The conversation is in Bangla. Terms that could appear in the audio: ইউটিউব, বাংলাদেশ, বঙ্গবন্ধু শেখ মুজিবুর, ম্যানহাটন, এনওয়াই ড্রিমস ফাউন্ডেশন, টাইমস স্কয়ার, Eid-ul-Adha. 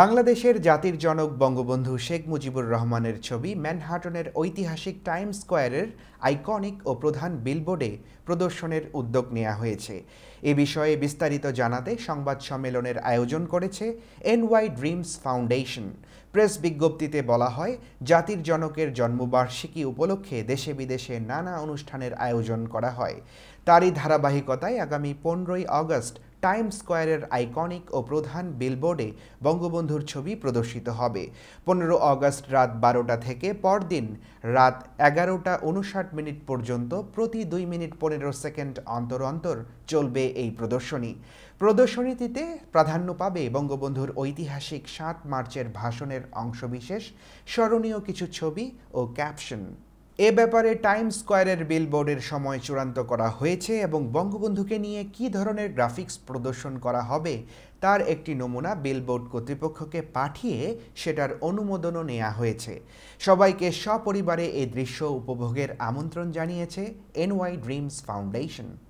বাংলাদেশের জাতির জনক বঙ্গবন্ধু শেখ মুজিবুর রহমানের ছবি ম্যানহাটনের ঐতিহাসিক টাইমস স্কয়ারের আইকনিক ও প্রধান বিলবোর্ডে প্রদর্শনের উদ্যোগ নেওয়া হয়েছে। এ বিষয়ে বিস্তারিত জানাতে সংবাদ সম্মেলনের আয়োজন করেছে এনওয়াই ড্রিমস ফাউন্ডেশন। প্রেস বিজ্ঞপ্তিতে বলা হয়, জাতির জনকের জন্মবার্ষিকী উপলক্ষে দেশে বিদেশে নানা অনুষ্ঠানের আয়োজন করা হয়। তারই ধারাবাহিকতায় আগামী 15ই আগস্ট টাইমস স্কয়ারের আইকনিক ও প্রধান বিলবোর্ডে বঙ্গবন্ধুর ছবি প্রদর্শিত হবে। 15 অগস্ট রাত 12টা থেকে পরদিন রাত 11:59 পর্যন্ত প্রতি 2 মিনিট 15 সেকেন্ড অন্তর অন্তর চলবে এই প্রদর্শনী। প্রদর্শনীতে প্রাধান্য পাবে বঙ্গবন্ধুর ঐতিহাসিক 7 মার্চের ভাষণের অংশবিশেষ, স্মরণীয় কিছু ছবি ও ক্যাপশন। এ ব্যাপারে টাইমস স্কয়ারের বিলবোর্ডের সময় চূড়ান্ত করা হয়েছে এবং বঙ্গবন্ধুকে নিয়ে কী ধরনের গ্রাফিক্স প্রদর্শন করা হবে তার একটি নমুনা বিলবোর্ড কর্তৃপক্ষকে পাঠিয়ে সেটার অনুমোদনও নেওয়া হয়েছে। সবাইকে সপরিবারে এই দৃশ্য উপভোগের আমন্ত্রণ জানিয়েছে এনওয়াই ড্রিমস ফাউন্ডেশন।